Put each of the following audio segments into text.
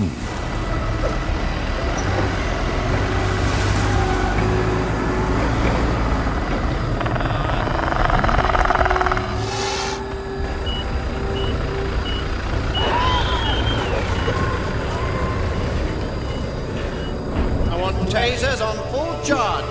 food. Tasers on full charge.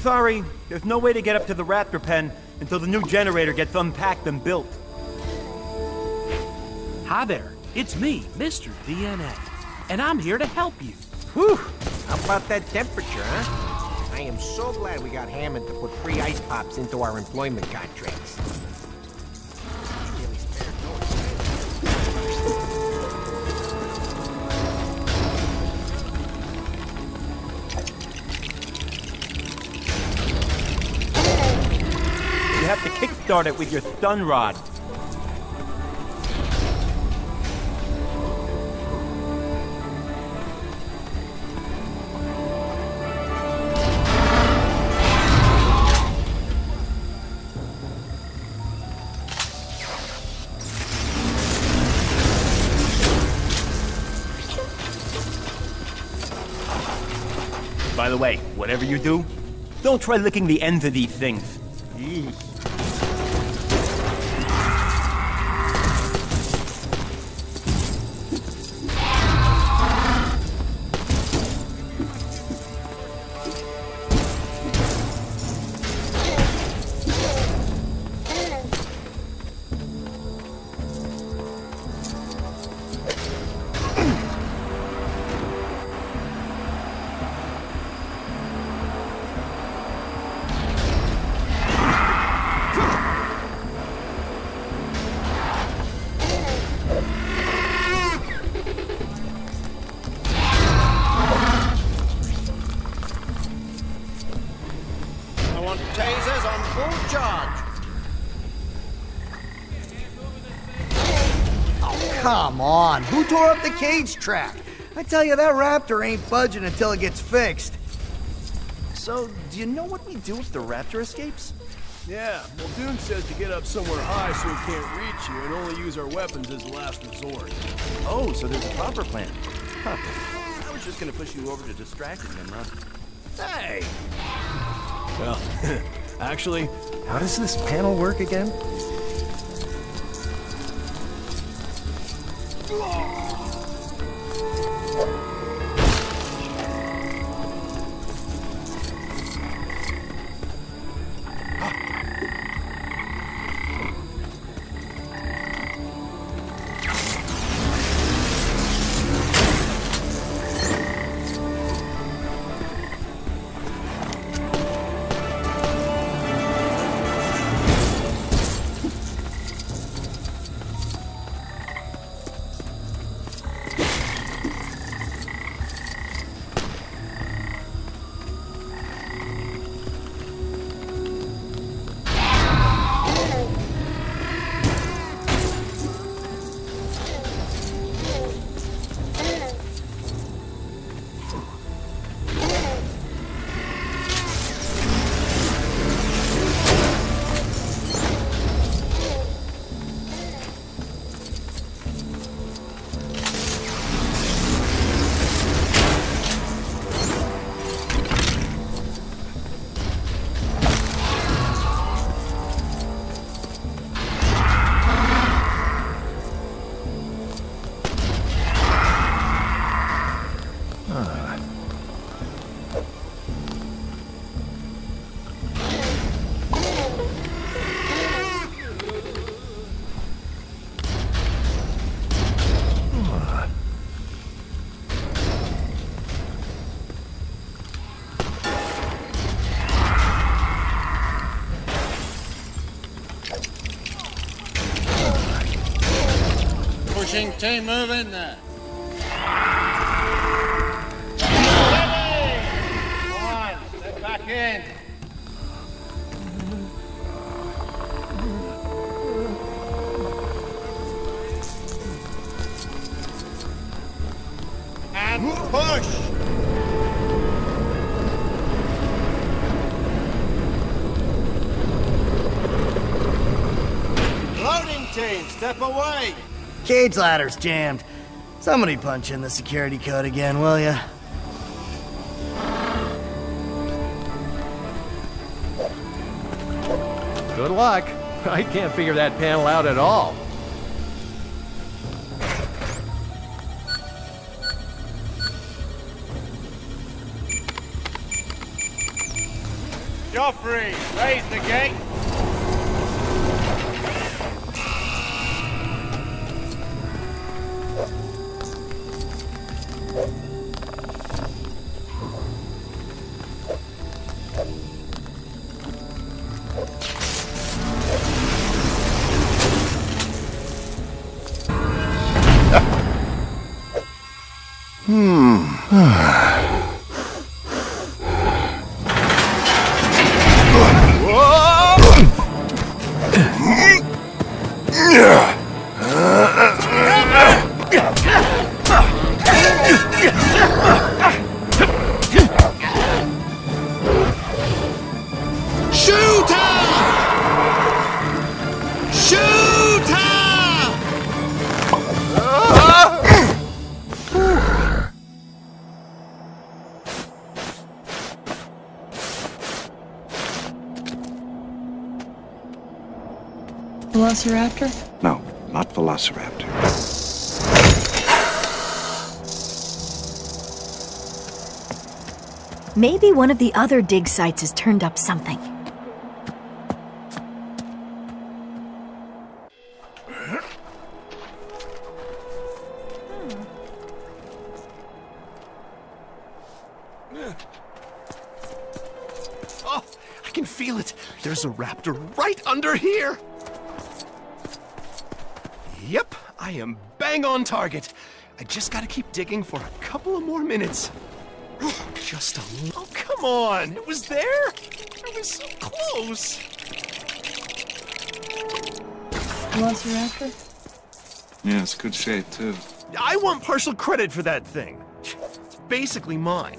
Sorry, there's no way to get up to the raptor pen until the new generator gets unpacked and built. Hi there, it's me, Mr. DNA, and I'm here to help you. Whew, how about that temperature, huh? I am so glad we got Hammond to put free ice pops into our employment contracts. You have to kickstart it with your stun rod. By the way, whatever you do, don't try licking the ends of these things. Eesh. Come on, who tore up the cage trap? I tell you, that raptor ain't budging until it gets fixed. So, do you know what we do if the raptor escapes? Yeah, well, Dune says to get up somewhere high so it can't reach you and only use our weapons as a last resort. Oh, so there's a proper plan. Huh. I was just gonna push you over to distract him, huh? Hey! Well, actually, how does this panel work again? Pushing team, move in there. Ready! Come on, step back in. Step away! Cage ladder's jammed. Somebody punch in the security code again, will ya? Good luck. I can't figure that panel out at all. Geoffrey, raise the gate. Velociraptor? No, not Velociraptor. Maybe one of the other dig sites has turned up something. Oh, I can feel it. There's a raptor right under here. Yep, I am bang on target. I just gotta keep digging for a couple of more minutes. Just a little. Oh, come on! It was there! It was so close! Velociraptor? Yeah, it's good shape, too. I want partial credit for that thing. It's basically mine.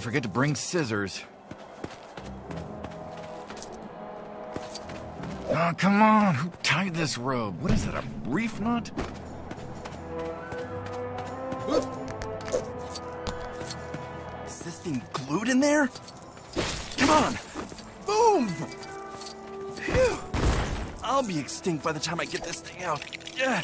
Forget to bring scissors. Oh, come on. Who tied this robe? What is it, a reef knot? Is this thing glued in there? Come on. Boom! Phew. I'll be extinct by the time I get this thing out. Yeah.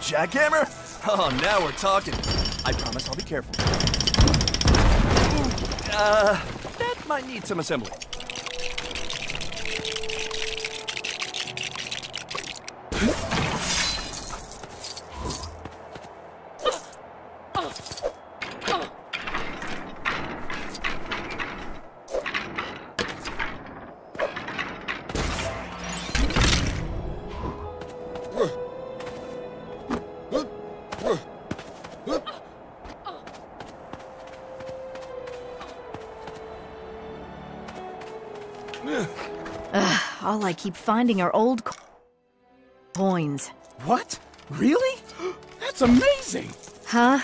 Jackhammer? Oh, now we're talking. I promise I'll be careful. That might need some assembly. All I keep finding are old coins. What? Really? That's amazing! Huh?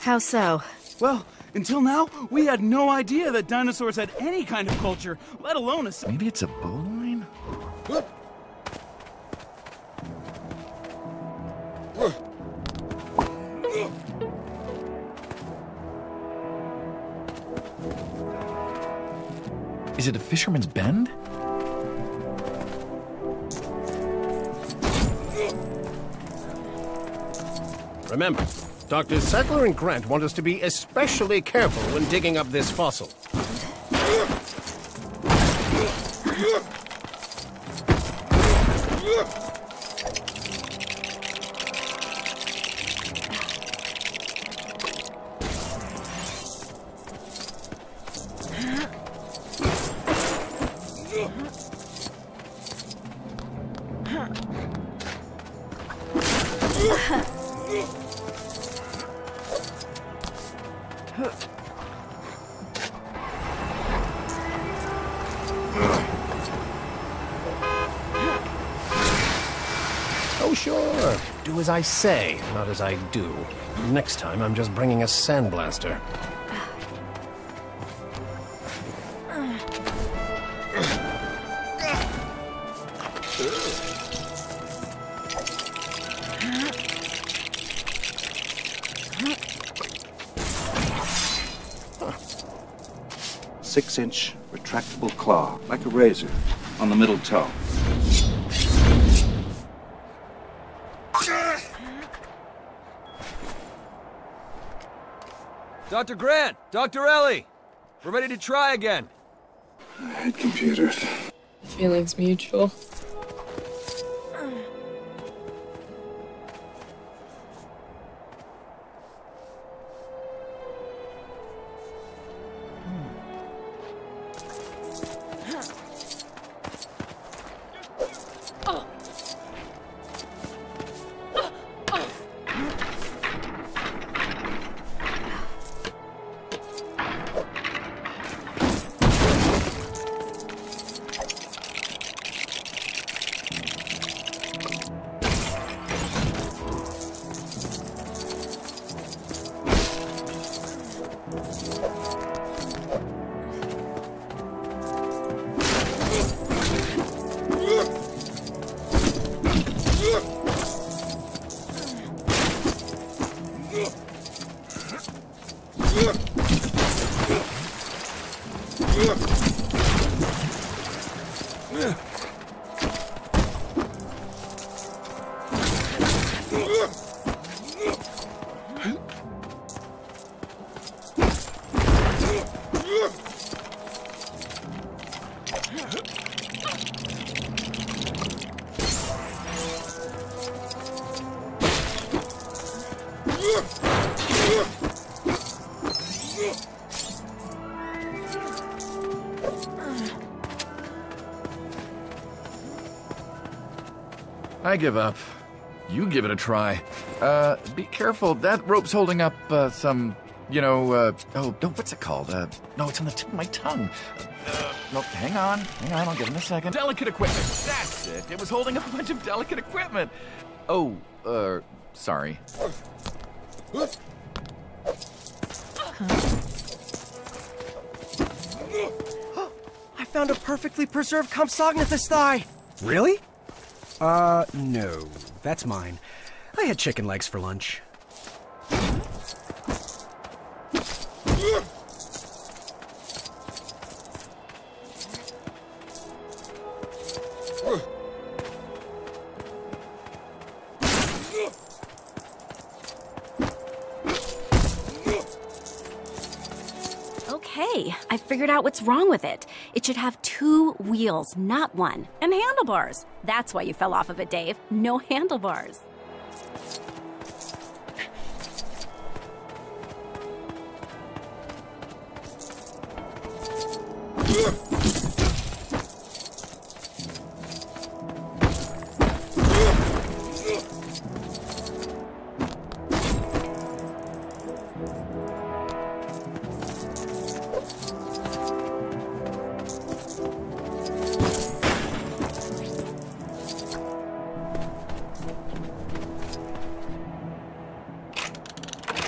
How so? Well, until now, we had no idea that dinosaurs had any kind of culture, let alone a... Maybe it's a bowline? Is it a fisherman's bend? Remember, Dr. Sattler and Grant want us to be especially careful when digging up this fossil. Sure. Do as I say, not as I do. Next time, I'm just bringing a sandblaster. Six-inch retractable claw, like a razor, on the middle toe. Dr. Grant! Dr. Ellie! We're ready to try again. I hate computers. Feelings mutual. I give up. You give it a try. Be careful. That rope's holding up, some, you know, oh, no, what's it called? No, it's on the tip of my tongue. No, hang on, I'll give him a second. Delicate equipment, that's it. It was holding up a bunch of delicate equipment. Oh, sorry. I found a perfectly preserved Kompsognathus thigh. Really? No. That's mine. I had chicken legs for lunch. Okay, I figured out what's wrong with it. It should have two wheels, not one, and handlebars. That's why you fell off of it, Dave. No handlebars.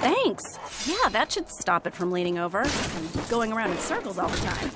Thanks. Yeah, that should stop it from leaning over and going around in circles all the time.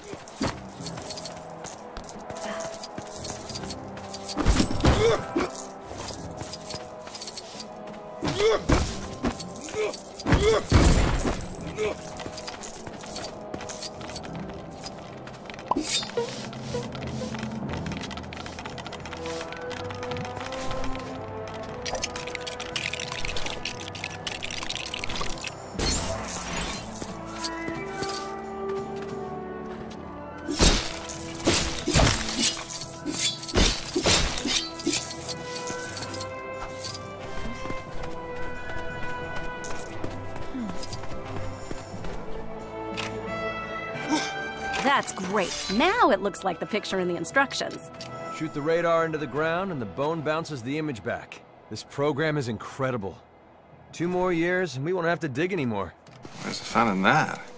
That's great. Now it looks like the picture in the instructions. Shoot the radar into the ground and the bone bounces the image back. This program is incredible. 2 more years and we won't have to dig anymore. Where's the fun in that?